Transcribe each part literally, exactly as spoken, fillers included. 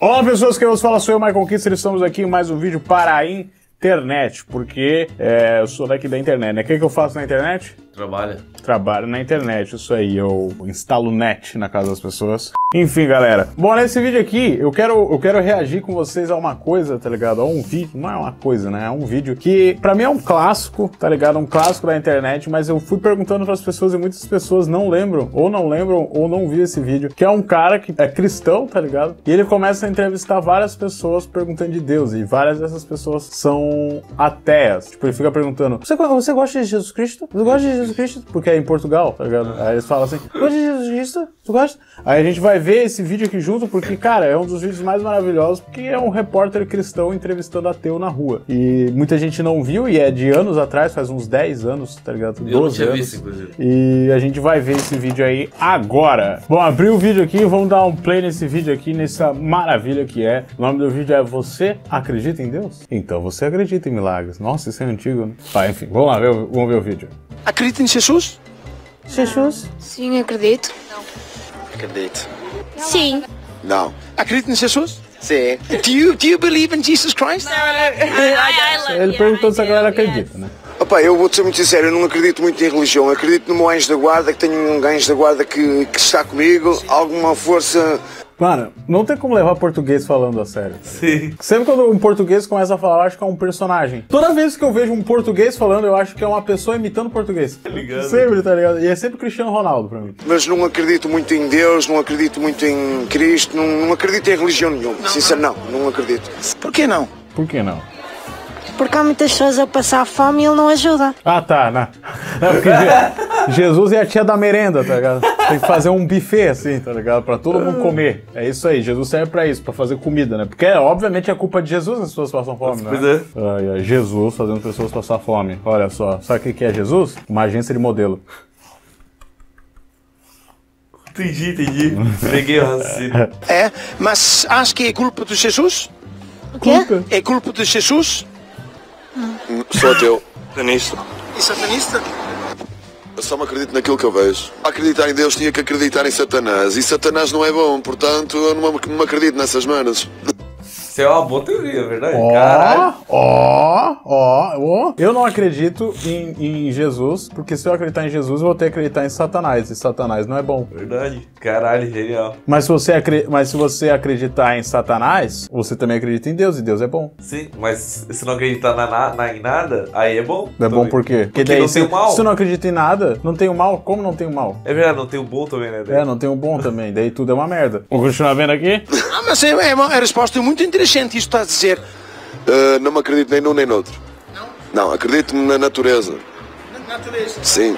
Olá pessoas, que eu vos falo, sou eu, Maicon Küster, e estamos aqui em mais um vídeo para a internet, porque é, eu sou daqui da internet, né? O que, que eu faço na internet? Trabalha. Trabalho na internet, isso aí, eu instalo net na casa das pessoas. Enfim, galera. Bom, nesse vídeo aqui, eu quero, eu quero reagir com vocês a uma coisa, tá ligado? A um vídeo, não é uma coisa, né? É um vídeo que, pra mim, é um clássico, tá ligado? Um clássico da internet, mas eu fui perguntando pras pessoas e muitas pessoas não lembram, ou não lembram, ou não viram esse vídeo, que é um cara que é cristão, tá ligado? E ele começa a entrevistar várias pessoas perguntando de Deus, e várias dessas pessoas são ateias. Tipo, ele fica perguntando, você, você gosta de Jesus Cristo? Você gosta de Jesus Cristo, porque é em Portugal, tá ligado? Aí eles falam assim, gosta de Jesus Cristo? Tu gosta? Aí a gente vai ver esse vídeo aqui junto, porque, cara, é um dos vídeos mais maravilhosos, porque é um repórter cristão entrevistando ateu na rua. E muita gente não viu, e é de anos atrás, faz uns dez anos, tá ligado? doze anos. Eu não tinha visto, inclusive. E a gente vai ver esse vídeo aí agora. Bom, abri o vídeo aqui, vamos dar um play nesse vídeo aqui, nessa maravilha que é. O nome do vídeo é Você Acredita em Deus? Então você acredita em milagres. Nossa, isso é antigo, né? Ah, enfim, vamos lá, ver, vamos ver o vídeo. Acredita em Jesus? Jesus? Sim, acredito. Não. Acredito. Sim. Não. Acredita em Jesus? Sim. Do you, do you believe in Jesus Christ? Não, ele perguntou se a galera acredita, né? Opa, eu vou-te ser muito sincero, eu não acredito muito em religião. Eu acredito no meu anjo da guarda, que tenho um anjo da guarda que, que está comigo, sim. Alguma força... Mano, não tem como levar português falando a sério. Tá? Sim. Sempre quando um português começa a falar, eu acho que é um personagem. Toda vez que eu vejo um português falando, eu acho que é uma pessoa imitando português. Tá ligado? Sempre, tá ligado? E é sempre Cristiano Ronaldo pra mim. Mas não acredito muito em Deus, não acredito muito em Cristo, não, não acredito em religião nenhuma. Não. Sincero, não, não acredito. Por que não? Por que não? Porque há muitas pessoas a passar fome e ele não ajuda. Ah, tá, né? É porque Jesus é a tia da merenda, tá ligado? Tem que fazer um buffet, assim, tá ligado? Pra todo mundo comer. É isso aí, Jesus serve pra isso, pra fazer comida, né? Porque, obviamente, é culpa de Jesus as pessoas passam fome, né? Pois é. Ai, ai, Jesus fazendo pessoas passar fome. Olha só, sabe o que é Jesus? Uma agência de modelo. Entendi, entendi. Peguei o raciocínio. É, mas acho que é culpa de Jesus? O quê? É culpa de Jesus? Sou ateu. Satanista. E satanista? Eu só me acredito naquilo que eu vejo. Para acreditar em Deus tinha que acreditar em Satanás. E Satanás não é bom, portanto eu não me acredito nessas manas. Isso é uma boa teoria, verdade? Oh, caralho. Ó, ó, ó. Eu não acredito em, em Jesus, porque se eu acreditar em Jesus, eu vou ter que acreditar em Satanás. E Satanás não é bom. Verdade. Caralho, genial. Mas se você, mas se você acreditar em Satanás, você também acredita em Deus, e Deus é bom. Sim, mas se não acreditar na, na, na, em nada, aí é bom. É bom por quê? Porque, porque daí, não se, tem o mal. Se eu não acredito em nada, não tem o mal. Como não tem o mal? É verdade, não tem o bom também, né? Daí? É, não tem o bom também. Daí tudo é uma merda. Vamos continuar vendo aqui? Ah, mas é uma resposta muito interessante. Gente, isto está a dizer? Uh, não me acredito nem num nem noutro. Não? Não, acredito na natureza. Na natureza? Sim.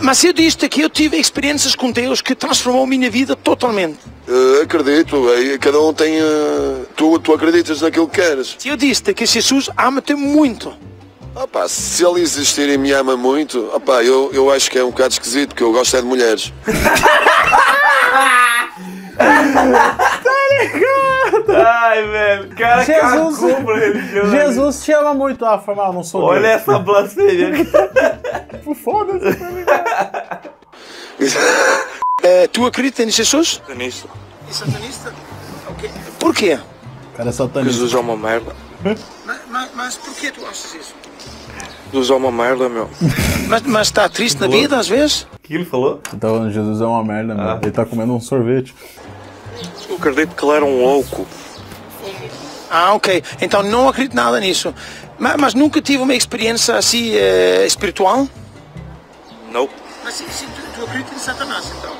Mas eu disse que eu tive experiências com Deus que transformou a minha vida totalmente. Uh, acredito, cada um tem... Uh, tu, tu acreditas naquilo que queres. Eu disse que Jesus ama-te muito. Opa, se ele existir e me ama muito, opa, eu, eu acho que é um bocado esquisito, porque eu gosto é de mulheres. Ai, velho, o cara Jesus, cagou pra religião. Jesus te ama muito. Ah, foi mal, não sou. Olha Deus. Essa blasfêmia. Foda-se, tá ligado? É, tu acredita em Jesus? Satanista. É satanista? O quê? Por quê? Cara, é satanista. Jesus é uma merda. Mas, mas, mas por que tu achas isso? Jesus é uma merda, meu. Mas, mas tá triste na vida, às vezes? O que ele falou? Então, Jesus é uma merda, meu. Ah. Ele tá comendo um sorvete. Eu acredito que ele era um louco. Ah, ok. Então não acredito nada nisso. Mas, mas nunca tive uma experiência assim uh, espiritual? Não. Mas sim, sim, tu, tu acredita em Satanás, então?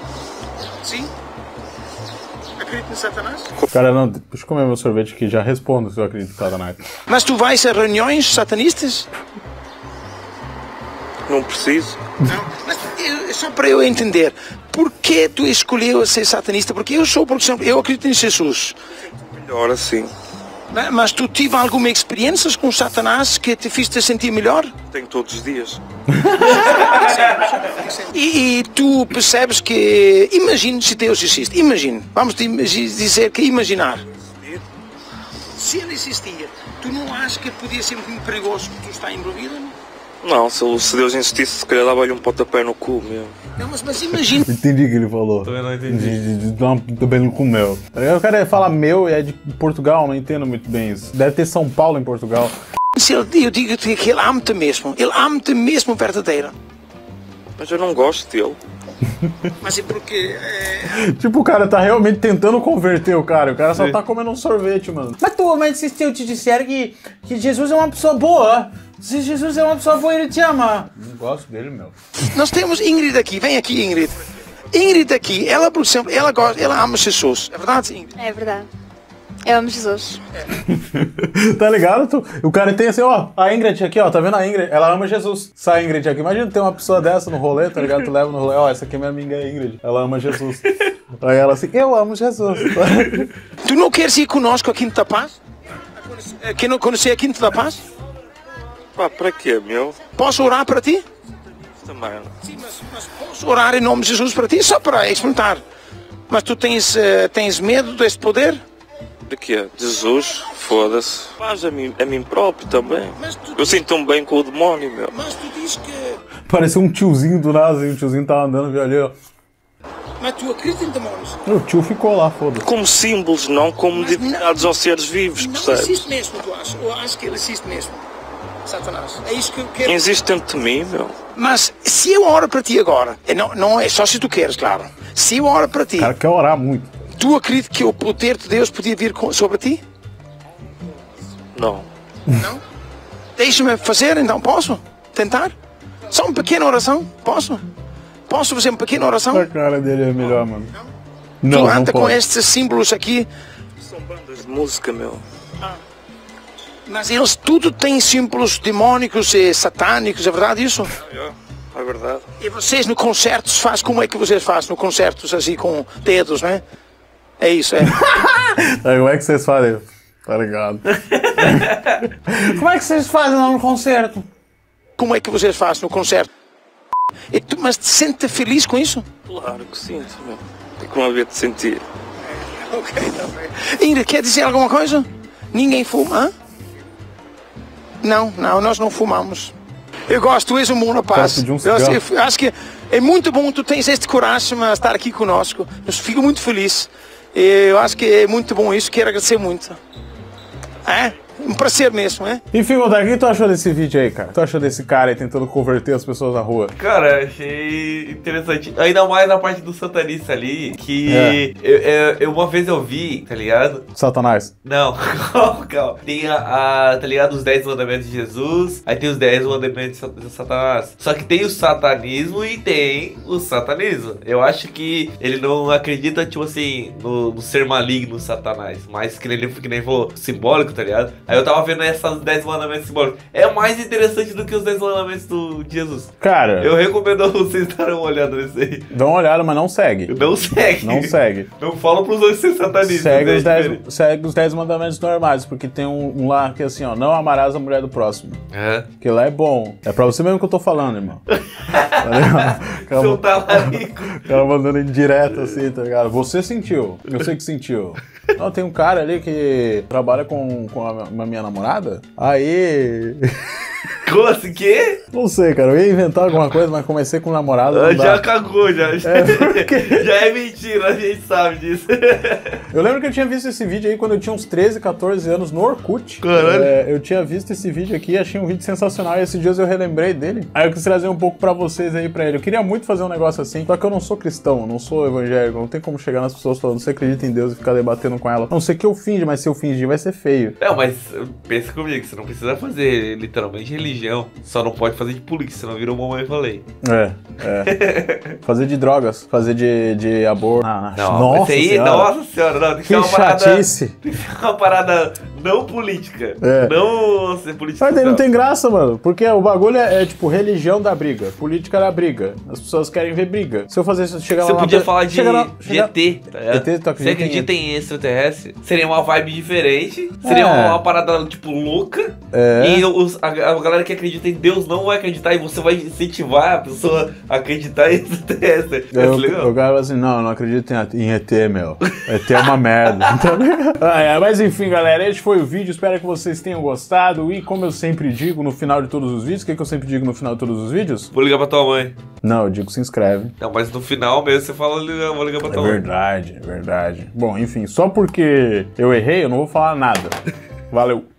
Sim? Acredito em Satanás? Cara, não, deixa eu comer meu sorvete que já respondo se eu acredito em Satanás. Mas tu vais a reuniões satanistas? Não preciso. Não, mas eu, só para eu entender, por que tu escolheu ser satanista? Porque eu sou, por exemplo, eu acredito em Jesus. Melhor assim. Mas, mas tu tive alguma experiência com Satanás que te fez te sentir melhor? Tenho todos os dias. e, e tu percebes que, imagine se Deus existe, imagine, vamos dizer que imaginar. Se ele existia, tu não achas que podia ser muito perigoso que tu está envolvido? Não, se, se Deus insistisse, se calhar dava-lhe um pontapé no cu mesmo. Não, mas, mas imagina... Entendi o que ele falou. Também não entendi. Também não comeu. O cara fala meu e é de Portugal, não entendo muito bem isso. Deve ter São Paulo em Portugal. Eu digo-te que ele ama-te mesmo. Ele ama-te mesmo verdadeiro. Mas eu não gosto dele. Mas é porque... É... Tipo, o cara tá realmente tentando converter o cara. O cara só tá comendo um sorvete, mano. Mas tu, mas se eu te disser que, que Jesus é uma pessoa boa... Se Jesus é uma pessoa boa, ele te ama. Não gosto dele, meu. Nós temos Ingrid aqui. Vem aqui, Ingrid. Ingrid aqui. Ela, por exemplo, ela, gosta, ela ama Jesus. É verdade, Ingrid? É verdade. Eu amo Jesus. É. Tá ligado? Tu? O cara tem assim, ó, a Ingrid aqui, ó, tá vendo a Ingrid? Ela ama Jesus. Sai Ingrid aqui. Imagina ter uma pessoa dessa no rolê, tá ligado? Tu leva no rolê, ó, essa aqui é minha amiga Ingrid. Ela ama Jesus. Aí ela assim, eu amo Jesus. Tu não queres ir conosco a Quinta da Paz? Quem não conhecer a Quinta da Paz? Pá, pra quê, meu? Posso orar para ti? Também. Sim, mas, mas posso orar em nome de Jesus para ti? Só para experimentar. Mas tu tens, uh, tens medo deste poder? De quê? Jesus? Foda-se. Faz a mim, a mim próprio também. Eu sinto-me bem com o demônio, meu. Mas tu diz que... Pareceu um tiozinho do nada, e o tiozinho tava andando, viu ali, ó. Mas tu acredita em demônios? O tio ficou lá, foda-se. Como símbolos, não como dedicados aos seres vivos, percebes? Não existe mesmo, tu achas? Eu acho que ele existe mesmo. Satanás. É isso que eu quero. Existe dentro de mim, meu. Mas se eu oro para ti agora, não, não é só se tu queres, claro. Se eu oro para ti... O cara quer orar muito. Tu acredita que o poder de Deus podia vir sobre ti? Não. Não? Deixa-me fazer, então posso? Tentar? Só uma pequena oração? Posso? Posso fazer uma pequena oração? A cara dele é melhor, mano. Não, tu anda com estes símbolos aqui. São bandas de música, meu. Ah. Mas eles tudo têm símbolos demônicos e satânicos, é verdade isso? É, é verdade. E vocês no concertos faz como é que vocês fazem no concertos assim com dedos, né? É isso, é. Como é que vocês fazem? Tá ligado. Como é que vocês fazem no concerto? Como é que vocês fazem no concerto? E tu, mas te sentes feliz com isso? Claro que sinto, meu. E como havia de sentir? Ok, tá bem. Ingrid, quer dizer alguma coisa? Ninguém fuma, hã? Não, não, nós não fumamos. Eu gosto, tu és um bom rapaz. Um eu, eu acho que é muito bom tu tens este coragem a estar aqui conosco. Eu fico muito feliz. Eu acho que é muito bom isso, quero agradecer muito. É? Um prazer mesmo, é? Enfim, Goldar, o que tu achou desse vídeo aí, cara? O que tu achou desse cara aí tentando converter as pessoas na rua? Cara, achei interessante. Ainda mais na parte do satanista ali, que é. eu, eu, eu uma vez eu vi, tá ligado? Satanás. Não, calma, calma. Tem a, a, tá ligado? Os dez mandamentos de Jesus, aí tem os dez mandamentos de Satanás. Só que tem o satanismo e tem o satanismo. Eu acho que ele não acredita, tipo assim, no, no ser maligno Satanás, mas que ele, que nem falou, simbólico, tá ligado? Aí eu tava vendo essas dez mandamentos simbólicos. É mais interessante do que os dez mandamentos do Jesus. Cara... Eu recomendo vocês darem uma olhada nesse aí. Dão uma olhada, mas não segue. Não segue. Não segue. Não fala pros outros ser satanistas. Segue, né, segue os dez mandamentos normais, porque tem um, um lá que é assim, ó. Não amarás a mulher do próximo. É. Porque lá é bom. É pra você mesmo que eu tô falando, irmão. Seu talarico. O cara mandando em direto assim, tá ligado? Você sentiu. Eu sei que sentiu. Não, tem um cara ali que trabalha com, com a uma minha namorada, aí... Como assim, quê? Não sei, cara, eu ia inventar alguma coisa, mas comecei com namorada. Já cagou, já. Já é, porque... já é mentira, a gente sabe disso. Eu lembro que eu tinha visto esse vídeo aí quando eu tinha uns treze, quatorze anos no Orkut. Caralho. É, eu tinha visto esse vídeo aqui, achei um vídeo sensacional e esses dias eu relembrei dele. Aí eu quis trazer um pouco pra vocês aí pra ele. Eu queria muito fazer um negócio assim, só que eu não sou cristão, não sou evangélico, não tem como chegar nas pessoas falando você acredita em Deus e ficar debatendo com ela. Não sei que eu finge, mas se eu fingir vai ser feio. Não, mas pensa comigo, você não precisa fazer literalmente religião. Só não pode fazer de política, senão virou mamãe e falei. É, é. Fazer de drogas, fazer de, de aborto. Ah, não, nossa aí, senhora. Nossa senhora, não, tem que, que ser uma parada, chatice. Tem que ser uma parada não política. É. Não ser política. Mas daí não tem graça, mano. Porque o bagulho é, é tipo religião da briga, política da briga. As pessoas querem ver briga. Se eu fazer isso, chegar lá... Você podia falar de E T. Você acredita em extraterrestre? Seria uma vibe diferente. Seria é. uma parada, tipo, louca. É. E os, a, a galera que acredita em Deus não vai acreditar e você vai incentivar a pessoa a acreditar em extraterrestre. O cara fala assim, não, não acredito em, em E T, meu. E T é uma merda. Então, é, mas enfim, galera, este foi foi o vídeo, espero que vocês tenham gostado. E como eu sempre digo no final de todos os vídeos, o que, que eu sempre digo no final de todos os vídeos? Vou ligar pra tua mãe. Não, eu digo se inscreve. Não, mas no final mesmo você fala, vou ligar pra tua mãe. É verdade, é verdade. Bom, enfim, só porque eu errei, eu não vou falar nada. Valeu.